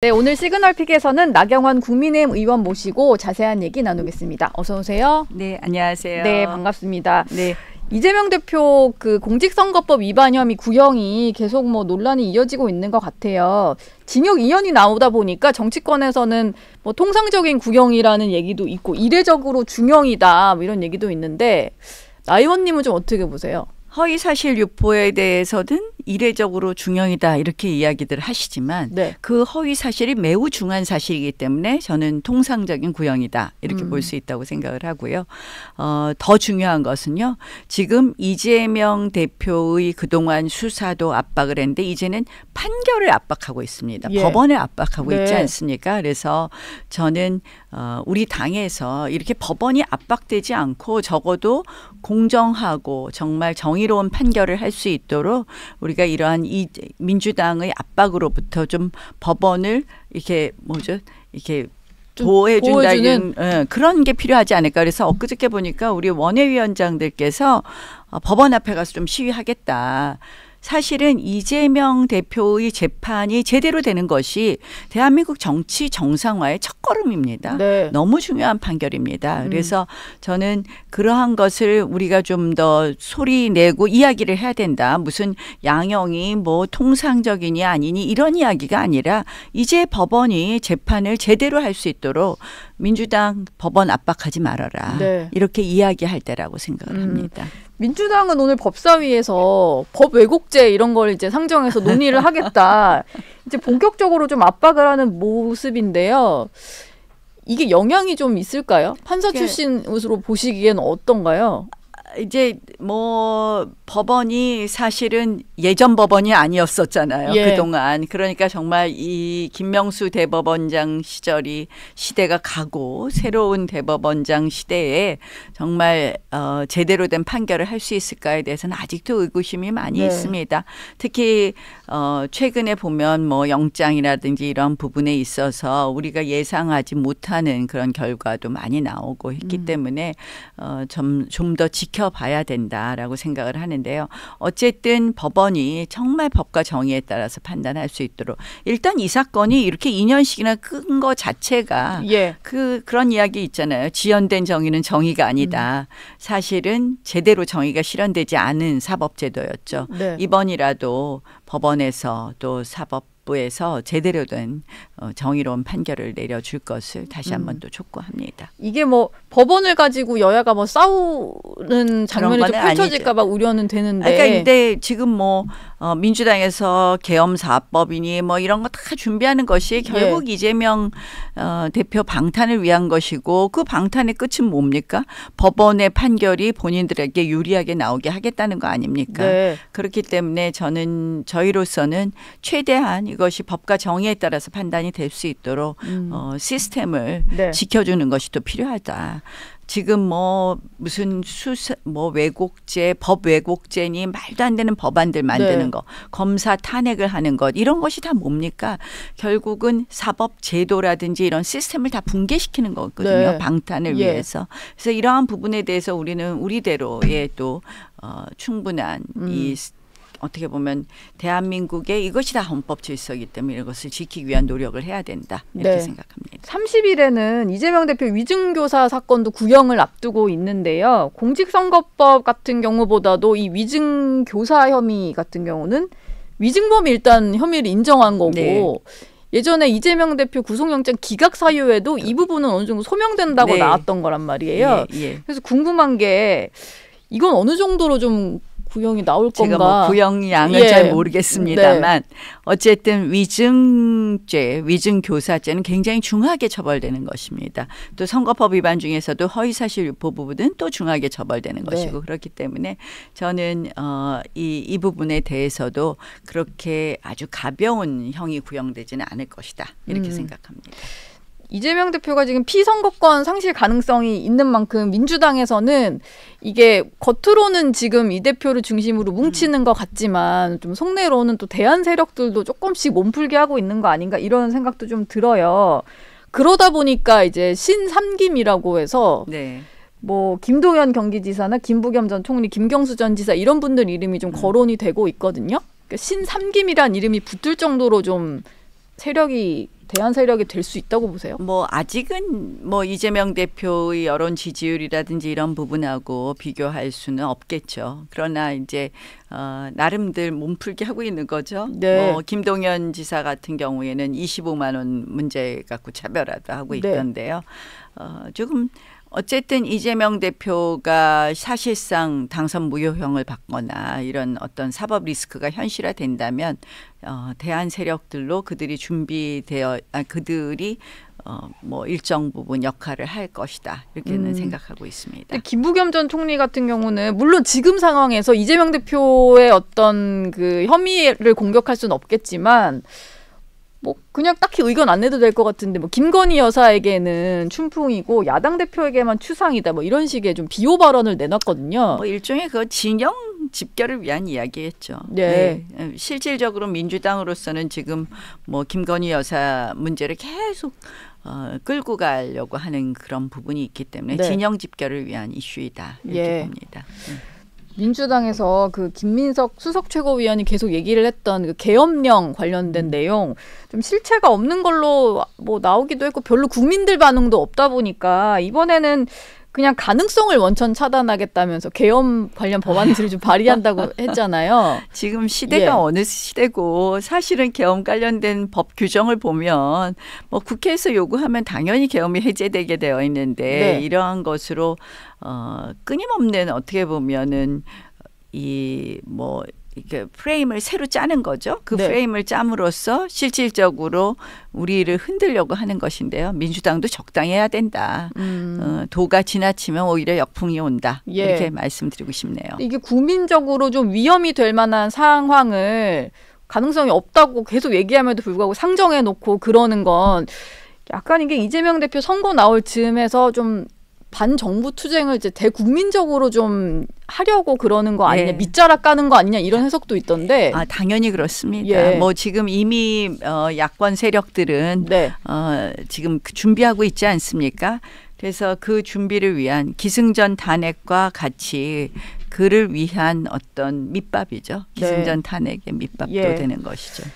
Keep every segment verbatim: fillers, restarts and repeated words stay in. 네, 오늘 시그널픽에서는 나경원 국민의힘 의원 모시고 자세한 얘기 나누겠습니다. 어서 오세요. 네, 안녕하세요. 네, 반갑습니다. 네. 이재명 대표 그 공직선거법 위반 혐의 구형이 계속 뭐 논란이 이어지고 있는 것 같아요. 징역 이 년이 나오다 보니까 정치권에서는 뭐 통상적인 구형이라는 얘기도 있고 이례적으로 중형이다 뭐 이런 얘기도 있는데 나 의원님은 좀 어떻게 보세요? 허위사실 유포에 대해서는 이례적으로 중형이다 이렇게 이야기들 하시지만 네. 그 허위사실이 매우 중한 사실이기 때문에 저는 통상적인 구형이다 이렇게 음. 볼 수 있다고 생각을 하고요. 어, 더 중요한 것은요. 지금 이재명 대표의 그동안 수사도 압박을 했는데 이제는 판결을 압박하고 있습니다. 예. 법원을 압박하고 네. 있지 않습니까? 그래서 저는 어, 우리 당에서 이렇게 법원이 압박되지 않고 적어도 공정하고 정말 정의 이로운 판결을 할 수 있도록 우리가 이러한 이 민주당의 압박으로부터 좀 법원을 이렇게 뭐죠 이렇게 보호해 준다는 예, 그런 게 필요하지 않을까. 그래서 엊그저께 보니까 우리 원외위원장들께서 법원 앞에 가서 좀 시위하겠다. 사실은 이재명 대표의 재판이 제대로 되는 것이 대한민국 정치 정상화의 첫걸음입니다. 네. 너무 중요한 판결입니다. 음. 그래서 저는 그러한 것을 우리가 좀 더 소리 내고 이야기를 해야 된다. 무슨 양형이 뭐 통상적이니 아니니 이런 이야기가 아니라 이제 법원이 재판을 제대로 할 수 있도록 민주당 법원 압박하지 말아라. 네. 이렇게 이야기할 때라고 생각을 음. 합니다. 민주당은 오늘 법사위에서 법 왜곡죄 이런 걸 이제 상정해서 논의를 하겠다. 이제 본격적으로 좀 압박을 하는 모습인데요. 이게 영향이 좀 있을까요? 판사 출신으로 보시기에는 어떤가요? 이제 뭐 법원이 사실은 예전 법원이 아니었었잖아요. 예. 그동안. 그러니까 정말 이 김명수 대법원장 시절이 시대가 가고 새로운 대법원장 시대에 정말 어 제대로 된 판결을 할 수 있을까에 대해서는 아직도 의구심이 많이 네. 있습니다. 특히 어 최근에 보면 뭐 영장이라든지 이런 부분에 있어서 우리가 예상하지 못하는 그런 결과도 많이 나오고 했기 음. 때문에 어 좀 좀 더 지켜 봐야 된다라고 생각을 하는데요. 어쨌든 법원이 정말 법과 정의에 따라서 판단할 수 있도록 일단 이 사건이 이렇게 이 년씩이나 끈 거 자체가 예. 그 그런 이야기 있잖아요. 지연된 정의는 정의가 아니다. 음. 사실은 제대로 정의가 실현되지 않은 사법제도였죠. 네. 이번이라도 법원에서 또 사법 에서 제대로 된 정의로운 판결을 내려줄 것을 다시 한번 음. 또 촉구합니다. 이게 뭐 법원을 가지고 여야가 뭐 싸우는 장면이 좀 펼쳐질까 봐 우려는 되는데. 그러니까 근데 지금 뭐 어, 민주당에서 계엄사법이니 뭐 이런 거 다 준비하는 것이 결국 예. 이재명 어, 대표 방탄을 위한 것이고 그 방탄의 끝은 뭡니까? 법원의 판결이 본인들에게 유리하게 나오게 하겠다는 거 아닙니까? 네. 그렇기 때문에 저는 저희로서는 최대한 이것이 법과 정의에 따라서 판단이 될 수 있도록 음. 어, 시스템을 네. 지켜주는 것이 또 필요하다. 지금 뭐 무슨 수사 뭐 왜곡죄 법 왜곡죄니 말도 안 되는 법안들 만드는 네. 거 검사 탄핵을 하는 것 이런 것이 다 뭡니까? 결국은 사법 제도라든지 이런 시스템을 다 붕괴시키는 거거든요. 네. 방탄을 예. 위해서. 그래서 이러한 부분에 대해서 우리는 우리대로의 또 어, 충분한 음. 이 어떻게 보면 대한민국의 이것이 다 헌법 질서이기 때문에 이것을 지키기 위한 노력을 해야 된다 이렇게 네. 생각합니다. 삼십 일에는 이재명 대표 위증교사 사건도 구형을 앞두고 있는데요. 공직선거법 같은 경우보다도 이 위증교사 혐의 같은 경우는 위증범이 일단 혐의를 인정한 거고 네. 예전에 이재명 대표 구속영장 기각 사유에도 이 부분은 어느 정도 소명된다고 네. 나왔던 거란 말이에요. 예, 예. 그래서 궁금한 게 이건 어느 정도로 좀 구형이 나올 제가 건가. 제가 뭐 구형 양을 예. 잘 모르겠습니다만 네. 어쨌든 위증죄, 위증교사죄는 굉장히 중하게 처벌되는 것입니다. 또 선거법 위반 중에서도 허위사실 유포 부분은 또 중하게 처벌되는 네. 것이고 그렇기 때문에 저는 어, 이, 이 부분에 대해서도 그렇게 아주 가벼운 형이 구형되지는 않을 것이다. 이렇게 음. 생각합니다. 이재명 대표가 지금 피선거권 상실 가능성이 있는 만큼 민주당에서는 이게 겉으로는 지금 이 대표를 중심으로 뭉치는 것 같지만 좀 속내로는 또 대안 세력들도 조금씩 몸풀게 하고 있는 거 아닌가 이런 생각도 좀 들어요. 그러다 보니까 이제 신삼김이라고 해서 네. 뭐 김동연 경기지사나 김부겸 전 총리, 김경수 전 지사 이런 분들 이름이 좀 거론이 되고 있거든요. 그러니까 신삼김이란 이름이 붙을 정도로 좀 세력이 대안 세력이 될 수 있다고 보세요? 뭐 아직은 뭐 이재명 대표의 여론 지지율이라든지 이런 부분하고 비교할 수는 없겠죠. 그러나 이제 어, 나름들 몸풀기 하고 있는 거죠. 네. 뭐 김동연 지사 같은 경우에는 이십오만 원 문제 갖고 차별화도 하고 있던데요. 네. 어, 조금 어쨌든 이재명 대표가 사실상 당선 무효형을 받거나 이런 어떤 사법 리스크가 현실화된다면 어, 대안 세력들로 그들이 준비되어 아, 그들이 어, 뭐 일정 부분 역할을 할 것이다 이렇게는 음. 생각하고 있습니다. 근데 김부겸 전 총리 같은 경우는 물론 지금 상황에서 이재명 대표의 어떤 그 혐의를 공격할 수는 없겠지만. 뭐 그냥 딱히 의견 안 내도 될 것 같은데 뭐 김건희 여사에게는 춘풍이고 야당 대표에게만 추상이다 뭐 이런 식의 좀 비호 발언을 내놨거든요. 뭐 일종의 그 진영 집결을 위한 이야기였죠. 네. 네. 실질적으로 민주당으로서는 지금 뭐 김건희 여사 문제를 계속 어, 끌고 가려고 하는 그런 부분이 있기 때문에 네. 진영 집결을 위한 이슈이다 이렇게 예. 봅니다. 음. 민주당에서 그 김민석 수석 최고위원이 계속 얘기를 했던 그 계엄령 관련된 내용 좀 실체가 없는 걸로 뭐 나오기도 했고 별로 국민들 반응도 없다 보니까 이번에는 그냥 가능성을 원천 차단하겠다면서 계엄 관련 법안들을 좀 발의한다고 했잖아요. 지금 시대가 예. 어느 시대고 사실은 계엄 관련된 법 규정을 보면 뭐 국회에서 요구하면 당연히 계엄이 해제되게 되어 있는데 네. 이러한 것으로 어, 끊임없는 어떻게 보면은 이 뭐 이렇게 프레임을 새로 짜는 거죠. 그 네. 프레임을 짬으로써 실질적으로 우리를 흔들려고 하는 것인데요. 민주당도 적당해야 된다. 음. 어, 도가 지나치면 오히려 역풍이 온다. 예. 이렇게 말씀드리고 싶네요. 이게 국민적으로 좀 위험이 될 만한 상황을 가능성이 없다고 계속 얘기함에도 불구하고 상정해놓고 그러는 건 약간 이게 이재명 대표 선거 나올 즈음에서 좀 반정부 투쟁을 이제 대국민적으로 좀 하려고 그러는 거 아니냐, 예. 밑자락 까는 거 아니냐 이런 해석도 있던데. 아 당연히 그렇습니다. 예. 뭐 지금 이미 어, 야권 세력들은 네. 어, 지금 준비하고 있지 않습니까? 그래서 그 준비를 위한 기승전 탄핵과 같이 그를 위한 어떤 밑밥이죠. 기승전 네. 탄핵의 밑밥도 예. 되는 것이죠.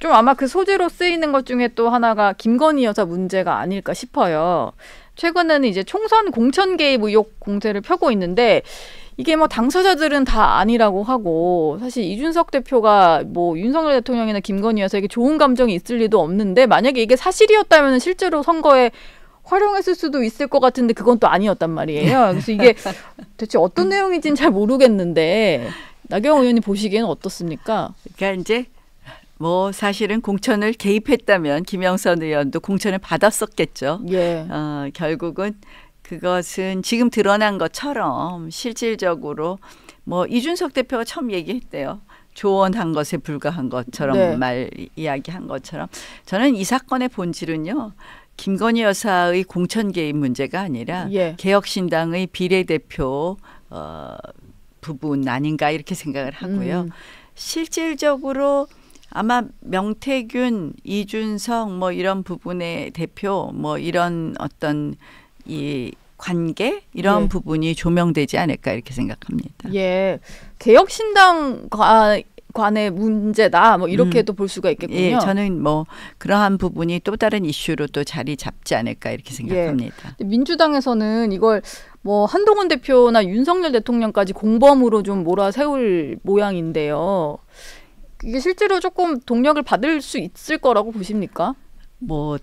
좀 아마 그 소재로 쓰이는 것 중에 또 하나가 김건희 여사 문제가 아닐까 싶어요. 최근에는 이제 총선 공천 개입 의혹 공세를 펴고 있는데 이게 뭐 당사자들은 다 아니라고 하고 사실 이준석 대표가 뭐 윤석열 대통령이나 김건희 여사에게 좋은 감정이 있을 리도 없는데 만약에 이게 사실이었다면 실제로 선거에 활용했을 수도 있을 것 같은데 그건 또 아니었단 말이에요. 그래서 이게 대체 어떤 내용인지는 잘 모르겠는데 나경원 의원이 보시기에는 어떻습니까? 그러니까 이제 뭐 사실은 공천을 개입했다면 김영선 의원도 공천을 받았었겠죠. 예. 어, 결국은 그것은 지금 드러난 것처럼 실질적으로 뭐 이준석 대표가 처음 얘기했대요. 조언한 것에 불과한 것처럼 네. 말 이야기한 것처럼 저는 이 사건의 본질은요. 김건희 여사의 공천 개입 문제가 아니라 예. 개혁신당의 비례대표 어, 부분 아닌가 이렇게 생각을 하고요. 음. 실질적으로 아마 명태균, 이준석 뭐 이런 부분의 대표 뭐 이런 어떤 이 관계 이런 예. 부분이 조명되지 않을까 이렇게 생각합니다. 예, 개혁신당 관의 문제다 뭐 이렇게도 음. 볼 수가 있겠군요. 예, 저는 뭐 그러한 부분이 또 다른 이슈로 또 자리 잡지 않을까 이렇게 생각합니다. 예. 민주당에서는 이걸 뭐 한동훈 대표나 윤석열 대통령까지 공범으로 좀 몰아세울 모양인데요. 이게 실제로 조금 동력을 받을 수 있을 거라고 보십니까? 뭐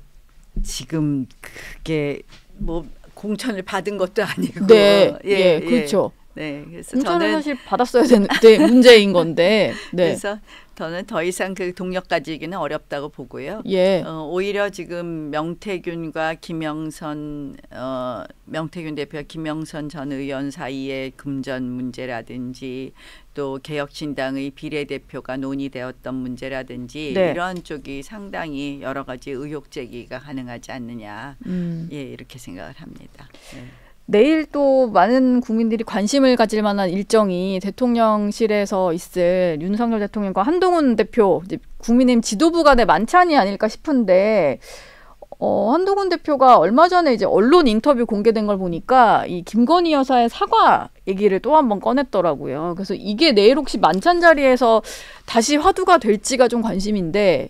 지금 그게 뭐 공천을 받은 것도 아니고 네, 예, 예, 예. 그렇죠. 네, 그래서 공천을 저는 사실 받았어야 되는데 문제인 건데. 네. 그래서 저는 더 이상 그 동력 가지기는 어렵다고 보고요. 예. 어, 오히려 지금 명태균과 김영선, 어, 명태균 대표와 김영선 전 의원 사이의 금전 문제라든지 또 개혁신당의 비례대표가 논의되었던 문제라든지 네. 이런 쪽이 상당히 여러 가지 의혹 제기가 가능하지 않느냐 음. 예, 이렇게 생각을 합니다. 네. 내일 또 많은 국민들이 관심을 가질 만한 일정이 대통령실에서 있을 윤석열 대통령과 한동훈 대표, 이제 국민의힘 지도부 간의 만찬이 아닐까 싶은데 어, 한동훈 대표가 얼마 전에 이제 언론 인터뷰 공개된 걸 보니까 이 김건희 여사의 사과 얘기를 또 한 번 꺼냈더라고요. 그래서 이게 내일 혹시 만찬 자리에서 다시 화두가 될지가 좀 관심인데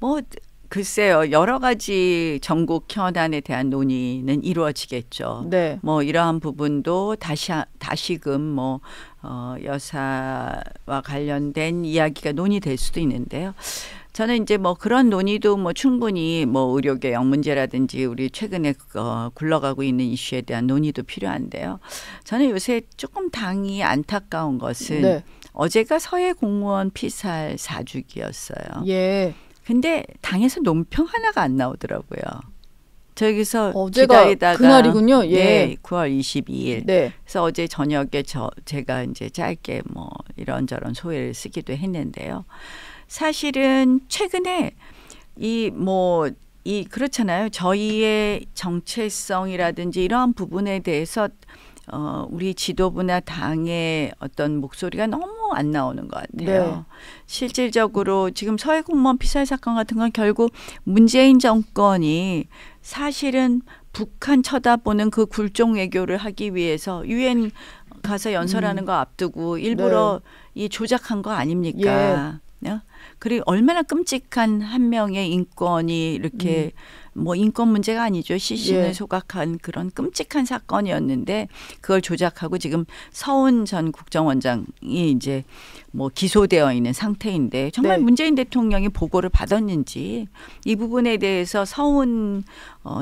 뭐 글쎄요. 여러 가지 전국 현안에 대한 논의는 이루어지겠죠. 네. 뭐 이러한 부분도 다시 다시금 뭐 어, 여사와 관련된 이야기가 논의될 수도 있는데요. 저는 이제 뭐 그런 논의도 뭐 충분히 뭐 의료계 영문제라든지 우리 최근에 어, 굴러가고 있는 이슈에 대한 논의도 필요한데요. 저는 요새 조금 당이 안타까운 것은 네. 어제가 서해 공무원 피살 사주기였어요. 예. 근데 당에서 논평 하나가 안 나오더라고요. 저기서 기다리다가 그날이군요. 예. 네, 구월 이십이일. 네. 그래서 어제 저녁에 저 제가 이제 짧게 뭐 이런저런 소회를 쓰기도 했는데요. 사실은 최근에 이 뭐 이 그렇잖아요. 저희의 정체성이라든지 이러한 부분에 대해서 어, 우리 지도부나 당의 어떤 목소리가 너무 안 나오는 것 같아요. 네. 실질적으로 지금 서해 공무원 피살 사건 같은 건 결국 문재인 정권이 사실은 북한 쳐다보는 그 굴종 외교를 하기 위해서 유엔 가서 연설하는 음. 거 앞두고 일부러 네. 이 조작한 거 아닙니까? 예. 그리고 얼마나 끔찍한 한 명의 인권이 이렇게 음. 뭐 인권 문제가 아니죠. 시신을 예. 소각한 그런 끔찍한 사건이었는데 그걸 조작하고 지금 서훈 전 국정원장이 이제 뭐 기소되어 있는 상태인데 정말 네. 문재인 대통령이 보고를 받았는지 이 부분에 대해서 서훈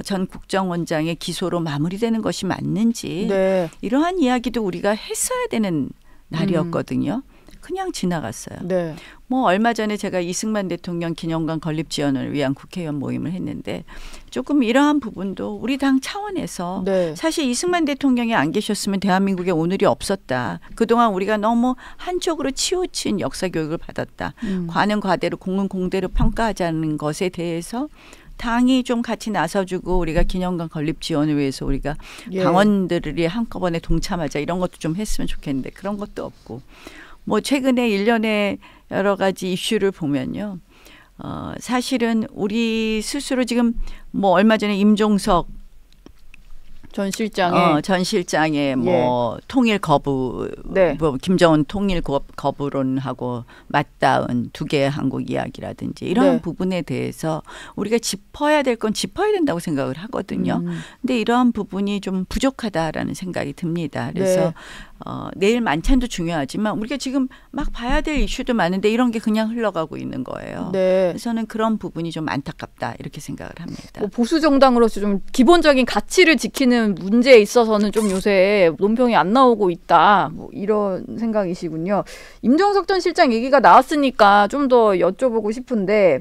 전 국정원장의 기소로 마무리되는 것이 맞는지 네. 이러한 이야기도 우리가 했어야 되는 날이었거든요. 음. 그냥 지나갔어요. 네. 뭐 얼마 전에 제가 이승만 대통령 기념관 건립 지원을 위한 국회의원 모임을 했는데 조금 이러한 부분도 우리 당 차원에서 네. 사실 이승만 대통령이 안 계셨으면 대한민국에 오늘이 없었다. 그동안 우리가 너무 한쪽으로 치우친 역사 교육을 받았다. 음. 과는 과대로 공은 공대로 평가하자는 것에 대해서 당이 좀 같이 나서주고 우리가 기념관 건립 지원을 위해서 우리가 예. 당원들이 한꺼번에 동참하자 이런 것도 좀 했으면 좋겠는데 그런 것도 없고. 뭐 최근에 일련의 여러 가지 이슈를 보면요. 어, 사실은 우리 스스로 지금 뭐 얼마 전에 임종석 전 실장의 어, 전 실장의 뭐 예. 통일 거부 네. 뭐 김정은 통일 거부론하고 맞닿은 두 개의 한국 이야기라든지 이런 네. 부분에 대해서 우리가 짚어야 될 건 짚어야 된다고 생각을 하거든요. 음. 근데 이러한 부분이 좀 부족하다라는 생각이 듭니다. 그래서 네. 어, 내일 만찬도 중요하지만 우리가 지금 막 봐야 될 이슈도 많은데 이런 게 그냥 흘러가고 있는 거예요. 네. 그래서 저는 그런 부분이 좀 안타깝다 이렇게 생각을 합니다. 뭐 보수 정당으로서 좀 기본적인 가치를 지키는 문제에 있어서는 좀 요새 논평이 안 나오고 있다. 뭐 이런 생각이시군요. 임종석 전 실장 얘기가 나왔으니까 좀 더 여쭤보고 싶은데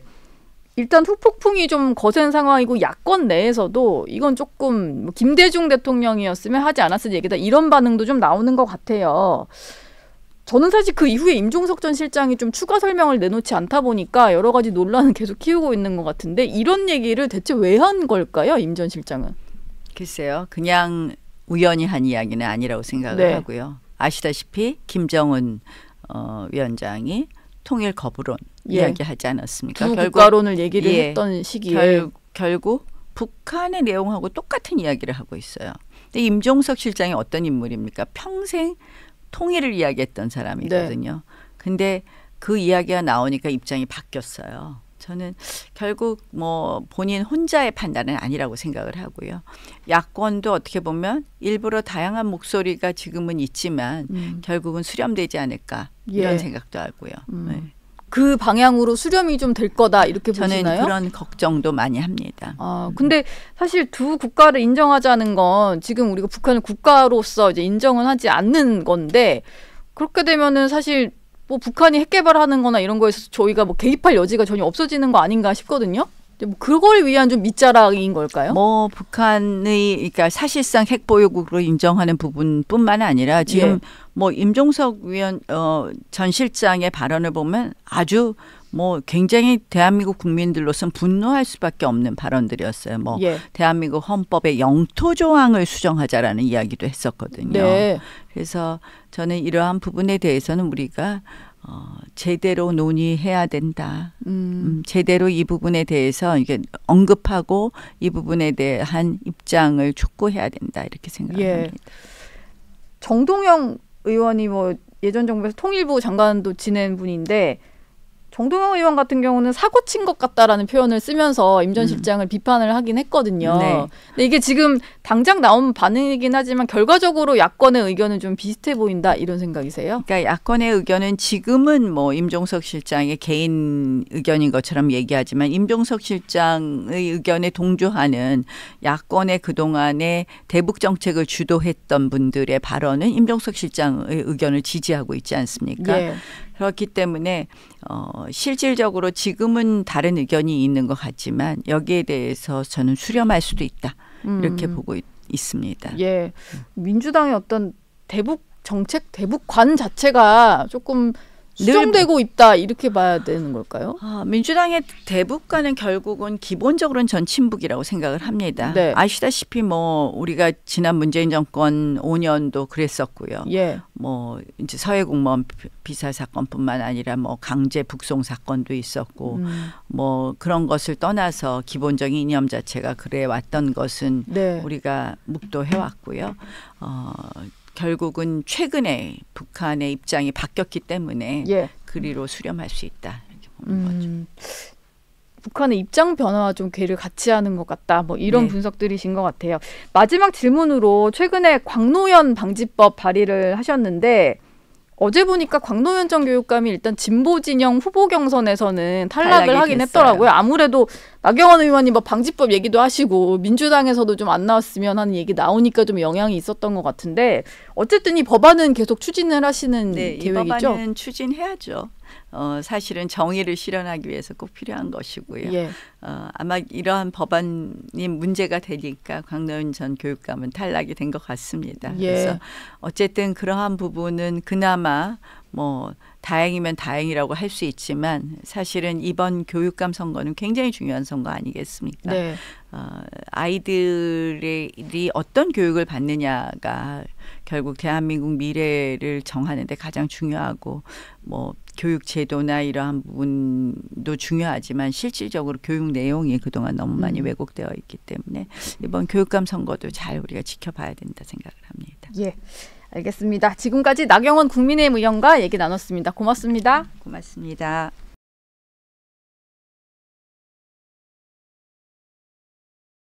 일단 후폭풍이 좀 거센 상황이고 야권 내에서도 이건 조금 김대중 대통령이었으면 하지 않았을 얘기다. 이런 반응도 좀 나오는 것 같아요. 저는 사실 그 이후에 임종석 전 실장이 좀 추가 설명을 내놓지 않다 보니까 여러 가지 논란을 계속 키우고 있는 것 같은데 이런 얘기를 대체 왜 한 걸까요? 임 전 실장은. 글쎄요. 그냥 우연히 한 이야기는 아니라고 생각을 네. 하고요. 아시다시피 김정은 어, 위원장이 통일 거부론 예. 이야기하지 않았습니까? 두 결국, 국가론을 얘기를 예, 했던 시기에. 결, 결국 북한의 내용하고 똑같은 이야기를 하고 있어요. 근데 임종석 실장이 어떤 인물입니까? 평생 통일을 이야기했던 사람이거든요. 네. 근데 그 이야기가 나오니까 입장이 바뀌었어요. 저는 결국 뭐 본인 혼자의 판단은 아니라고 생각을 하고요. 야권도 어떻게 보면 일부러 다양한 목소리가 지금은 있지만 음. 결국은 수렴되지 않을까 예. 이런 생각도 하고요. 음. 네. 그 방향으로 수렴이 좀 될 거다 이렇게 보시나요? 저는 그런 걱정도 많이 합니다. 아, 근데 사실 두 국가를 인정하자는 건 지금 우리가 북한을 국가로서 이제 인정은 하지 않는 건데 그렇게 되면은 사실 뭐 북한이 핵개발하는 거나 이런 거에 있어서 저희가 뭐 개입할 여지가 전혀 없어지는 거 아닌가 싶거든요. 그걸 위한 좀 밑자락인 걸까요? 뭐 북한의 그러니까 사실상 핵보유국으로 인정하는 부분뿐만 아니라 지금 예. 뭐 임종석 위원 어, 전 실장의 발언을 보면 아주 뭐 굉장히 대한민국 국민들로서는 분노할 수밖에 없는 발언들이었어요. 뭐 예. 대한민국 헌법의 영토 조항을 수정하자라는 이야기도 했었거든요. 네. 그래서 저는 이러한 부분에 대해서는 우리가 어, 제대로 논의해야 된다. 음. 음, 제대로 이 부분에 대해서 이게 언급하고 이 부분에 대한 입장을 촉구해야 된다. 이렇게 생각합니다. 예. 정동영 의원이 뭐 예전 정부에서 통일부 장관도 지낸 분인데 정동영 의원 같은 경우는 사고친 것 같다라는 표현을 쓰면서 임 전 실장을 음. 비판을 하긴 했거든요. 네. 근데 이게 지금 당장 나온 반응이긴 하지만 결과적으로 야권의 의견은 좀 비슷해 보인다 이런 생각이세요? 그러니까 야권의 의견은 지금은 뭐 임종석 실장의 개인 의견인 것처럼 얘기하지만 임종석 실장의 의견에 동조하는 야권의 그동안의 대북 정책을 주도했던 분들의 발언은 임종석 실장의 의견을 지지하고 있지 않습니까? 예. 그렇기 때문에 어, 실질적으로 지금은 다른 의견이 있는 것 같지만 여기에 대해서 저는 수렴할 수도 있다. 이렇게 음. 보고 있, 있습니다. 예, 민주당의 어떤 대북 정책, 대북관 자체가 조금 수정되고 있다 이렇게 봐야 되는 걸까요? 아, 민주당의 대북과는 결국은 기본적으로는 전 친북이라고 생각을 합니다. 네. 아시다시피 뭐 우리가 지난 문재인 정권 오 년도 그랬었고요. 예. 뭐 이제 서해공무원 비사 사건뿐만 아니라 뭐 강제 북송 사건도 있었고 음. 뭐 그런 것을 떠나서 기본적인 이념 자체가 그래 왔던 것은 네. 우리가 묵도해 왔고요. 어, 결국은 최근에 북한의 입장이 바뀌었기 때문에 예. 그리로 수렴할 수 있다 이렇게 보는 음, 거죠. 북한의 입장 변화와 좀 괴를 같이 하는 것 같다. 뭐 이런 네. 분석들이신 것 같아요. 마지막 질문으로 최근에 광노연 방지법 발의를 하셨는데 어제 보니까 광노연 전 교육감이 일단 진보 진영 후보 경선에서는 탈락을 하긴 됐어요. 했더라고요. 아무래도 나경원 의원이 뭐 방지법 얘기도 하시고 민주당에서도 좀 안 나왔으면 하는 얘기 나오니까 좀 영향이 있었던 것 같은데 어쨌든 이 법안은 계속 추진을 하시는 네, 계획이죠? 이 법안은 추진해야죠. 어, 사실은 정의를 실현하기 위해서 꼭 필요한 것이고요. 예. 어, 아마 이러한 법안이 문제가 되니까 광노연 전 교육감은 탈락이 된 것 같습니다. 예. 그래서 어쨌든 그러한 부분은 그나마 뭐 다행이면 다행이라고 할 수 있지만 사실은 이번 교육감 선거는 굉장히 중요한 선거 아니겠습니까? 네. 어, 아이들이 어떤 교육을 받느냐가 결국 대한민국 미래를 정하는 데 가장 중요하고 뭐 교육 제도나 이러한 부분도 중요하지만 실질적으로 교육 내용이 그동안 너무 많이 왜곡되어 있기 때문에 이번 교육감 선거도 잘 우리가 지켜봐야 된다 생각을 합니다. 예, 알겠습니다. 지금까지 나경원 국민의힘 의원과 얘기 나눴습니다. 고맙습니다. 고맙습니다.